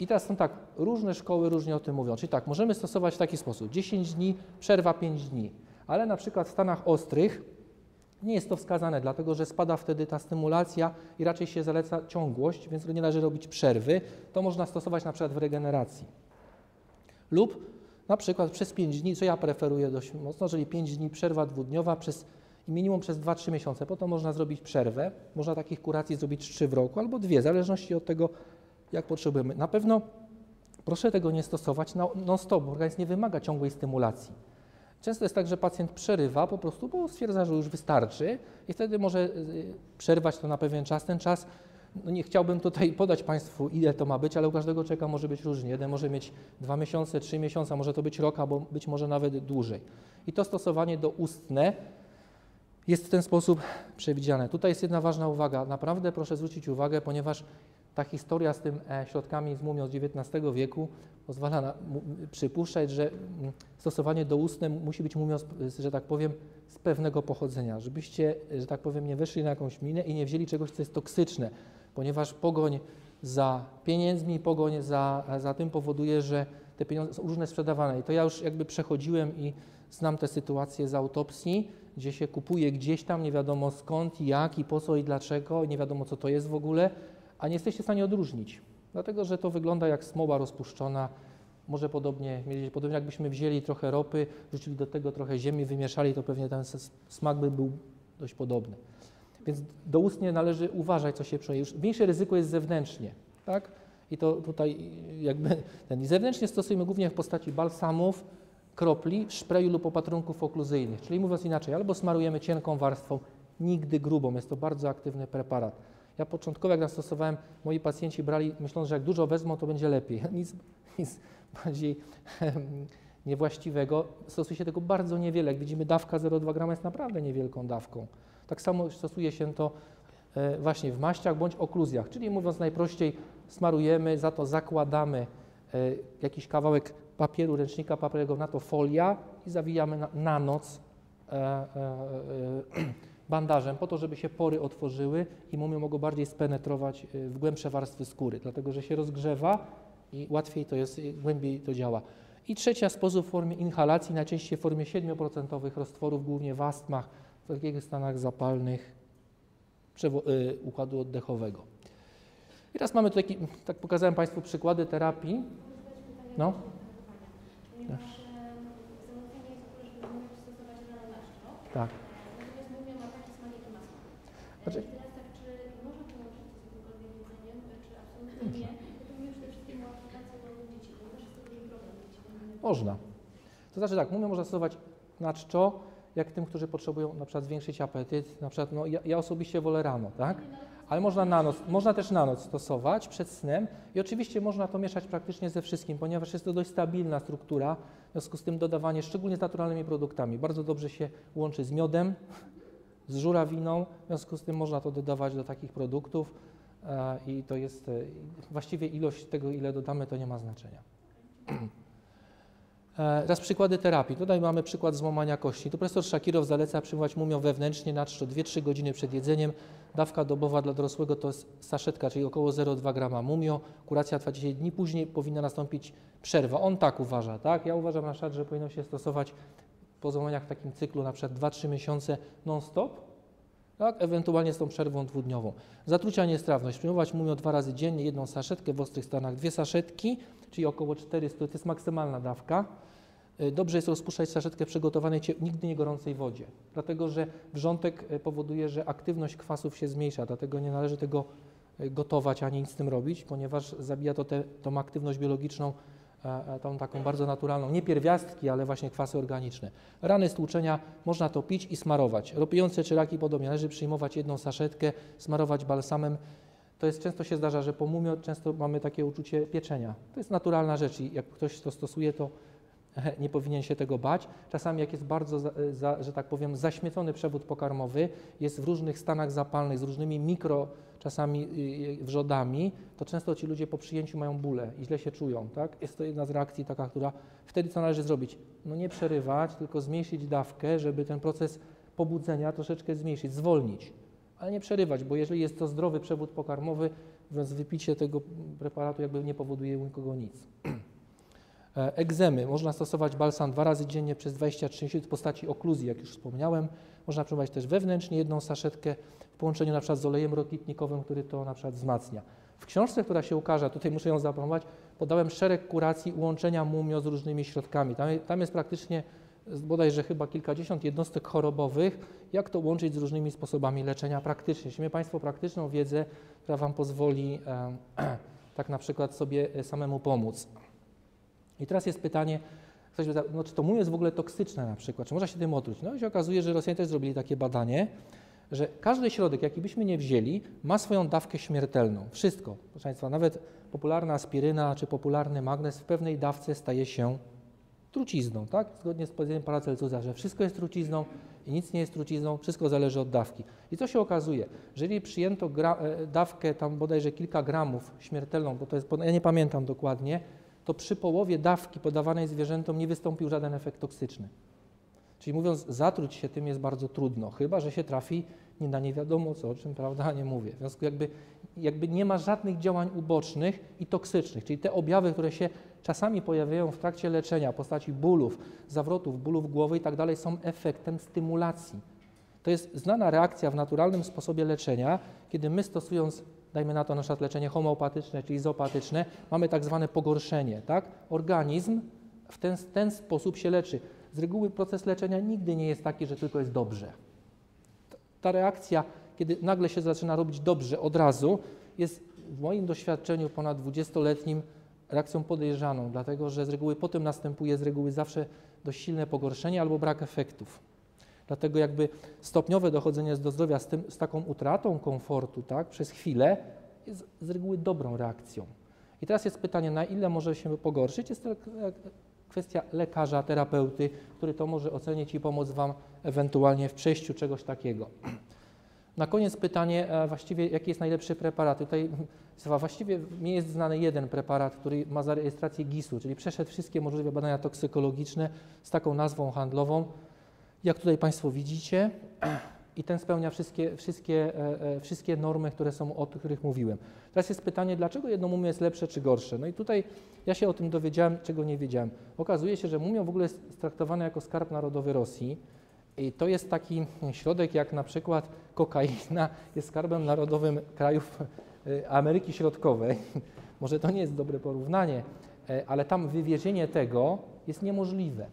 I teraz są tak, różne szkoły różnie o tym mówią. Czyli tak, możemy stosować w taki sposób, 10 dni, przerwa 5 dni. Ale na przykład w stanach ostrych nie jest to wskazane, dlatego że spada wtedy ta stymulacja i raczej się zaleca ciągłość, więc nie należy robić przerwy. To można stosować na przykład w regeneracji. Lub na przykład przez 5 dni, co ja preferuję dość mocno, czyli 5 dni przerwa dwudniowa i minimum przez 2-3 miesiące. Potem można zrobić przerwę, można takich kuracji zrobić 3 w roku albo 2, w zależności od tego, jak potrzebujemy. Na pewno proszę tego nie stosować non-stop, bo organizm nie wymaga ciągłej stymulacji. Często jest tak, że pacjent przerywa po prostu, bo stwierdza, że już wystarczy i wtedy może przerwać to na pewien czas. Ten czas, no nie chciałbym tutaj podać Państwu, ile to ma być, ale u każdego człowieka może być różnie. Jeden może mieć 2 miesiące, 3 miesiące, może to być rok, albo być może nawet dłużej. I to stosowanie doustne jest w ten sposób przewidziane. Tutaj jest jedna ważna uwaga. Naprawdę proszę zwrócić uwagę, ponieważ ta historia z tym środkami z mumią z XIX wieku pozwala przypuszczać, że stosowanie doustne musi być mumią, że tak powiem, z pewnego pochodzenia. Żebyście, że tak powiem, nie weszli na jakąś minę i nie wzięli czegoś, co jest toksyczne, ponieważ pogoń za pieniędzmi, pogoń za tym powoduje, że te pieniądze są różne sprzedawane. I to ja już jakby przechodziłem i znam te sytuacje z autopsji, gdzie się kupuje gdzieś tam, nie wiadomo skąd, jak i po co i dlaczego, nie wiadomo co to jest w ogóle, a nie jesteście w stanie odróżnić, dlatego że to wygląda jak smoła rozpuszczona, może podobnie jakbyśmy wzięli trochę ropy, wrzucili do tego trochę ziemi, wymieszali, to pewnie ten smak by był dość podobny. Więc doustnie należy uważać, co się przeje. Już większe ryzyko jest zewnętrznie, tak? I to tutaj jakby zewnętrznie stosujemy głównie w postaci balsamów, kropli, szpreju lub opatrunków okluzyjnych, czyli mówiąc inaczej, albo smarujemy cienką warstwą, nigdy grubą, jest to bardzo aktywny preparat. Ja początkowo, jak zastosowałem, moi pacjenci brali, myśląc, że jak dużo wezmą, to będzie lepiej. Nic bardziej niewłaściwego. Stosuje się tego bardzo niewiele. Jak widzimy, dawka 0,2 grama jest naprawdę niewielką dawką. Tak samo stosuje się to właśnie w maściach bądź okluzjach. Czyli mówiąc najprościej, smarujemy, za to zakładamy jakiś kawałek papieru, ręcznika papierowego, na to folia i zawijamy na noc bandażem, po to, żeby się pory otworzyły i mumie mogą bardziej spenetrować w głębsze warstwy skóry, dlatego że się rozgrzewa i łatwiej to jest, głębiej to działa. I trzecia sposób w formie inhalacji, najczęściej w formie 7% roztworów, głównie w astmach, w takich stanach zapalnych układu oddechowego. I teraz mamy tutaj, tak pokazałem Państwu przykłady terapii. No. Ponieważ zamówienie jest to, żeby móc stosować rano na szczyt. Tak. Znaczy, można. To znaczy tak, mumię można stosować na czczo, jak tym, którzy potrzebują na przykład zwiększyć apetyt. Na przykład, no, ja osobiście wolę rano, tak? Ale można na noc, można też na noc stosować przed snem i oczywiście można to mieszać praktycznie ze wszystkim, ponieważ jest to dość stabilna struktura, w związku z tym dodawanie szczególnie z naturalnymi produktami. Bardzo dobrze się łączy z miodem, z żurawiną, w związku z tym można to dodawać do takich produktów i to jest właściwie ilość tego, ile dodamy, to nie ma znaczenia. Teraz przykłady terapii. Tutaj mamy przykład złamania kości. Tu profesor Szakirow zaleca przyjmować mumią wewnętrznie na czczo 2-3 godziny przed jedzeniem. Dawka dobowa dla dorosłego to jest saszetka, czyli około 0,2 grama mumio. Kuracja trwa 10 dni, później powinna nastąpić przerwa. On tak uważa, tak? Ja uważam na przykład, że powinno się stosować po złamaniach w takim cyklu na przykład 2-3 miesiące non-stop, tak? Ewentualnie z tą przerwą dwudniową. Zatrucia niestrawność. Przyjmować mówią 2 razy dziennie, 1 saszetkę w ostrych stanach, 2 saszetki, czyli około 400, to jest maksymalna dawka. Dobrze jest rozpuszczać saszetkę w przygotowanej nigdy nie gorącej wodzie, dlatego że wrzątek powoduje, że aktywność kwasów się zmniejsza, dlatego nie należy tego gotować ani nic z tym robić, ponieważ zabija to tą aktywność biologiczną, tą taką bardzo naturalną, nie pierwiastki, ale właśnie kwasy organiczne. Rany, stłuczenia, można to pić i smarować. Ropiejące czy raki podobnie, należy przyjmować 1 saszetkę, smarować balsamem. To jest, często się zdarza, że po mumio często mamy takie uczucie pieczenia. To jest naturalna rzecz i jak ktoś to stosuje, to nie powinien się tego bać. Czasami jak jest bardzo, że tak powiem, zaśmiecony przewód pokarmowy, jest w różnych stanach zapalnych, z różnymi czasami wrzodami, to często ci ludzie po przyjęciu mają bóle i źle się czują. Tak? Jest to jedna z reakcji taka, która wtedy co należy zrobić? No nie przerywać, tylko zmniejszyć dawkę, żeby ten proces pobudzenia troszeczkę zmniejszyć, zwolnić, ale nie przerywać, bo jeżeli jest to zdrowy przewód pokarmowy, więc wypicie tego preparatu jakby nie powoduje u nikogo nic. Egzemy. Można stosować balsam 2 razy dziennie przez 23 miesiące w postaci okluzji, jak już wspomniałem. Można przyjmować też wewnętrznie 1 saszetkę w połączeniu na przykład z olejem rokitnikowym, który to na przykład wzmacnia. W książce, która się ukaże, tutaj muszę ją zapromować, podałem szereg kuracji łączenia mumio z różnymi środkami. Tam jest praktycznie bodajże chyba kilkadziesiąt jednostek chorobowych, jak to łączyć z różnymi sposobami leczenia praktycznie. Jeśli mają Państwo praktyczną wiedzę, która Wam pozwoli tak na przykład sobie samemu pomóc. I teraz jest pytanie, czy to mumio jest w ogóle toksyczne na przykład, czy można się tym otruć? No i się okazuje, że Rosjanie też zrobili takie badanie, że każdy środek, jaki byśmy nie wzięli, ma swoją dawkę śmiertelną. Wszystko, proszę Państwa, nawet popularna aspiryna czy popularny magnez w pewnej dawce staje się trucizną, tak? Zgodnie z powiedzeniem Paracelsusa, że wszystko jest trucizną i nic nie jest trucizną, wszystko zależy od dawki. I co się okazuje? Jeżeli przyjęto dawkę tam bodajże kilka gramów śmiertelną, bo to jest, ja nie pamiętam dokładnie, to przy połowie dawki podawanej zwierzętom nie wystąpił żaden efekt toksyczny. Czyli mówiąc, zatruć się tym jest bardzo trudno, chyba że się trafi nie wiadomo co, o czym, prawda, nie mówię. W związku jakby nie ma żadnych działań ubocznych i toksycznych, czyli te objawy, które się czasami pojawiają w trakcie leczenia w postaci bólów, zawrotów, bólów głowy i tak dalej, są efektem stymulacji. To jest znana reakcja w naturalnym sposobie leczenia, kiedy my stosując, dajmy na to na przykład leczenie homeopatyczne czy izopatyczne, mamy tak zwane pogorszenie, tak? Organizm w ten sposób się leczy. Z reguły proces leczenia nigdy nie jest taki, że tylko jest dobrze. Ta reakcja, kiedy nagle się zaczyna robić dobrze od razu, jest w moim doświadczeniu ponad 20-letnim reakcją podejrzaną, dlatego że z reguły potem następuje zawsze dość silne pogorszenie albo brak efektów. Dlatego jakby stopniowe dochodzenie do zdrowia z taką utratą komfortu, tak, przez chwilę jest z reguły dobrą reakcją. I teraz jest pytanie, na ile może się pogorszyć? Jest to kwestia lekarza, terapeuty, który to może ocenić i pomóc Wam ewentualnie w przejściu czegoś takiego. Na koniec pytanie właściwie, jaki jest najlepszy preparat? Tutaj właściwie mi jest znany jeden preparat, który ma zarejestrację GIS-u, czyli przeszedł wszystkie możliwe badania toksykologiczne z taką nazwą handlową, jak tutaj Państwo widzicie, i ten spełnia wszystkie normy, o których mówiłem. Teraz jest pytanie, dlaczego jedno mumio jest lepsze czy gorsze? No i tutaj ja się o tym dowiedziałem, czego nie wiedziałem. Okazuje się, że mumio w ogóle jest traktowane jako skarb narodowy Rosji i to jest taki środek, jak na przykład kokaina jest skarbem narodowym krajów Ameryki Środkowej. Może to nie jest dobre porównanie, ale tam wywiezienie tego jest niemożliwe.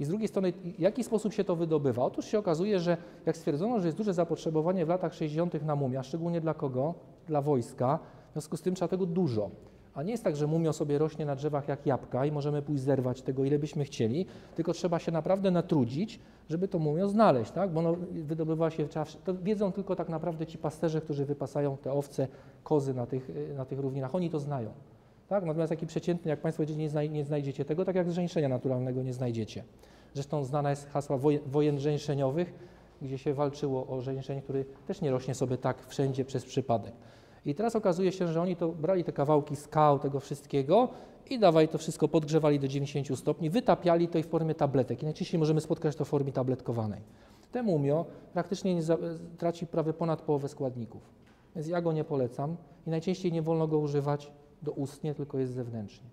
I z drugiej strony, w jaki sposób się to wydobywa? Otóż się okazuje, że jak stwierdzono, że jest duże zapotrzebowanie w latach 60. na mumia, szczególnie dla kogo? Dla wojska. W związku z tym trzeba tego dużo. A nie jest tak, że mumio sobie rośnie na drzewach jak jabłka i możemy pójść zerwać tego, ile byśmy chcieli, tylko trzeba się naprawdę natrudzić, żeby to mumio znaleźć, tak? Bo ono wydobywa się, to wiedzą tylko tak naprawdę ci pasterze, którzy wypasają te owce, kozy na tych równinach. Oni to znają. Tak? Natomiast taki przeciętny, jak Państwo nie znajdziecie tego, tak jak żeńszenia naturalnego nie znajdziecie. Zresztą znana jest hasła wojen żeńszeniowych, gdzie się walczyło o żeńszeń, który też nie rośnie sobie tak wszędzie przez przypadek. I teraz okazuje się, że oni to brali te kawałki skał, tego wszystkiego i dawali to wszystko, podgrzewali do 90 stopni, wytapiali to w formie tabletek. I najczęściej możemy spotkać to w formie tabletkowanej. Ten mumio praktycznie traci prawie ponad połowę składników. Więc ja go nie polecam i najczęściej nie wolno go używać doustnie, tylko jest zewnętrznie.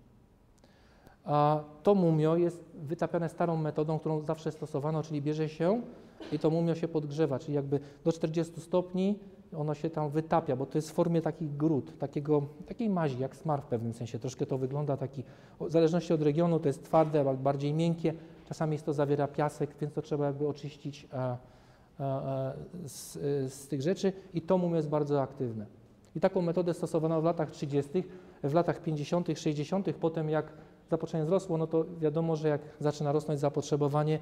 a to mumio jest wytapiane starą metodą, którą zawsze stosowano, czyli bierze się i to mumio się podgrzewa, czyli jakby do 40 stopni ono się tam wytapia, bo to jest w formie takich grud, takiej mazi, jak smar w pewnym sensie. Troszkę to wygląda taki, w zależności od regionu to jest twarde, bardziej miękkie, czasami jest to zawiera piasek, więc to trzeba jakby oczyścić z tych rzeczy i to mumio jest bardzo aktywne. I taką metodę stosowano w latach 30., w latach 50., 60., potem jak zapotrzebowanie wzrosło, no to wiadomo, że jak zaczyna rosnąć zapotrzebowanie,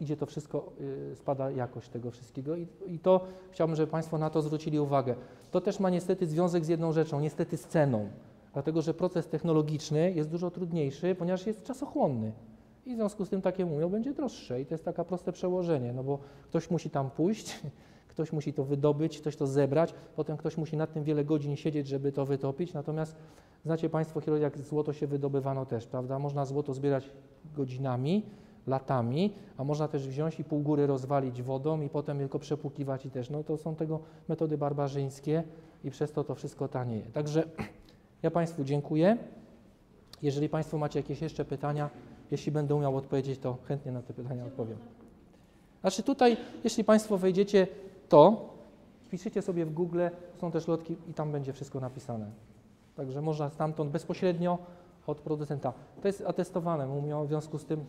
idzie to wszystko, spada jakość tego wszystkiego i to chciałbym, żeby Państwo na to zwrócili uwagę. To też ma niestety związek z jedną rzeczą, niestety z ceną, dlatego że proces technologiczny jest dużo trudniejszy, ponieważ jest czasochłonny i w związku z tym takie mumio będzie droższe i to jest takie proste przełożenie, no bo ktoś musi tam pójść, ktoś musi to wydobyć, ktoś to zebrać, potem ktoś musi nad tym wiele godzin siedzieć, żeby to wytopić, natomiast znacie Państwo, jak złoto się wydobywano też, prawda? Można złoto zbierać godzinami, latami, a można też wziąć i pół góry rozwalić wodą i potem tylko przepłukiwać i też, no to są tego metody barbarzyńskie i przez to to wszystko tanieje. Także ja Państwu dziękuję. Jeżeli Państwo macie jakieś jeszcze pytania, jeśli będę umiał odpowiedzieć, to chętnie na te pytania odpowiem. Znaczy tutaj, jeśli Państwo wejdziecie to, wpiszecie sobie w Google, są też lotki i tam będzie wszystko napisane. Także można stamtąd bezpośrednio od producenta. To jest atestowane, mumio, w związku z tym,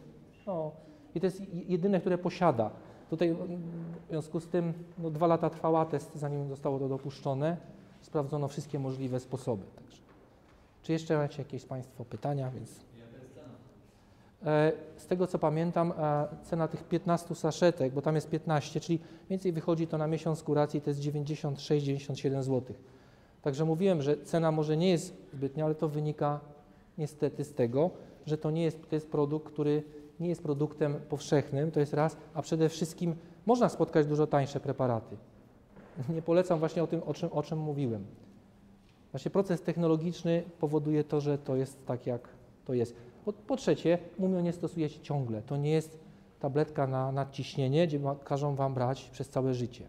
no, i to jest jedyne, które posiada. Tutaj w związku z tym no, 2 lata trwał atest, zanim zostało to dopuszczone. Sprawdzono wszystkie możliwe sposoby. Także. Czy jeszcze macie jakieś Państwo pytania? Więc. Z tego co pamiętam, cena tych 15 saszetek, bo tam jest 15, czyli więcej wychodzi to na miesiąc kuracji, to jest 96-97 zł. Także mówiłem, że cena może nie jest zbytnia, ale to wynika niestety z tego, że to jest produkt, który nie jest produktem powszechnym, to jest raz, a przede wszystkim można spotkać dużo tańsze preparaty. Nie polecam właśnie o czym mówiłem. Właśnie proces technologiczny powoduje to, że to jest tak, jak to jest. Po trzecie, mumio nie stosuje się ciągle. To nie jest tabletka na nadciśnienie, gdzie każą Wam brać przez całe życie.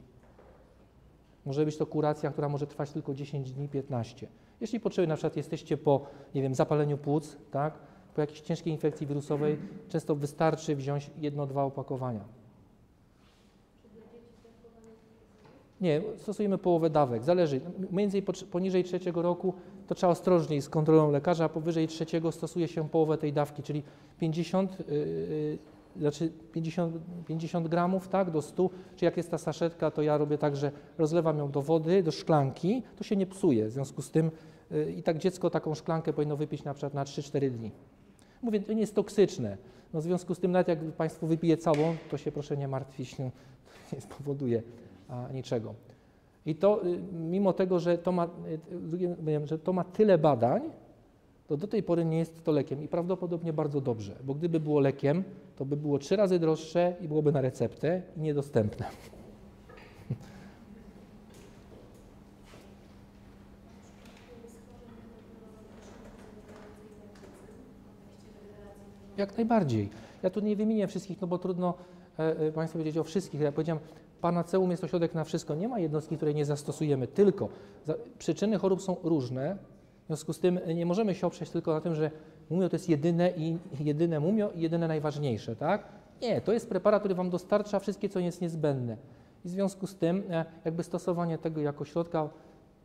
Może być to kuracja, która może trwać tylko 10 dni, 15. Jeśli potrzeby, na przykład jesteście po, nie wiem, zapaleniu płuc, tak, po jakiejś ciężkiej infekcji wirusowej, często wystarczy wziąć 1-2 opakowania. Nie, stosujemy połowę dawek, zależy. Poniżej 3 roku to trzeba ostrożniej z kontrolą lekarza, a powyżej 3 stosuje się połowę tej dawki, czyli 50 gramów, tak, do 100, czyli jak jest ta saszetka, to ja robię tak, że rozlewam ją do wody, do szklanki, to się nie psuje, w związku z tym i tak dziecko taką szklankę powinno wypić na przykład na 3-4 dni. Mówię, to nie jest toksyczne, no, w związku z tym nawet jak Państwo wypije całą, to się proszę nie martwić, no, to nie spowoduje niczego. I to mimo tego, że to ma tyle badań, to do tej pory nie jest to lekiem i prawdopodobnie bardzo dobrze, bo gdyby było lekiem, to by było 3 razy droższe i byłoby na receptę i niedostępne. Jak najbardziej. Ja tu nie wymienię wszystkich, no bo trudno Państwu powiedzieć o wszystkich. Ja powiedziałem, panaceum jest ośrodek na wszystko. Nie ma jednostki, której nie zastosujemy, tylko przyczyny chorób są różne. W związku z tym nie możemy się oprzeć tylko na tym, że mumio to jest jedyne mumio i jedyne najważniejsze, tak? Nie, to jest preparat, który Wam dostarcza wszystkie, co jest niezbędne. I w związku z tym jakby stosowanie tego jako środka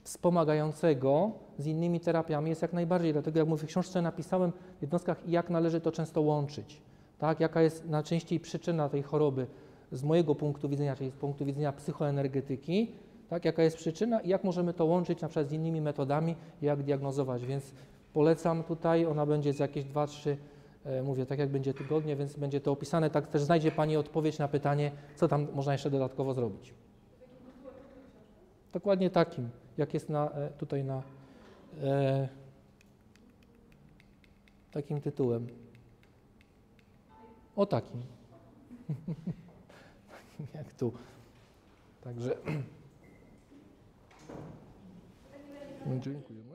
wspomagającego z innymi terapiami jest jak najbardziej, dlatego jak w książce napisałem w jednostkach, jak należy to często łączyć, tak? Jaka jest najczęściej przyczyna tej choroby z mojego punktu widzenia, czyli z punktu widzenia psychoenergetyki, tak? Jaka jest przyczyna i jak możemy to łączyć na przykład z innymi metodami, jak diagnozować, więc polecam tutaj, ona będzie z jakieś 2-3, mówię, tak jak będzie tygodnie, więc będzie to opisane, tak też znajdzie Pani odpowiedź na pytanie, co tam można jeszcze dodatkowo zrobić. Dokładnie takim, jak jest tutaj na takim tytułem. O takim. Takim jak tu. Także. Dziękuję.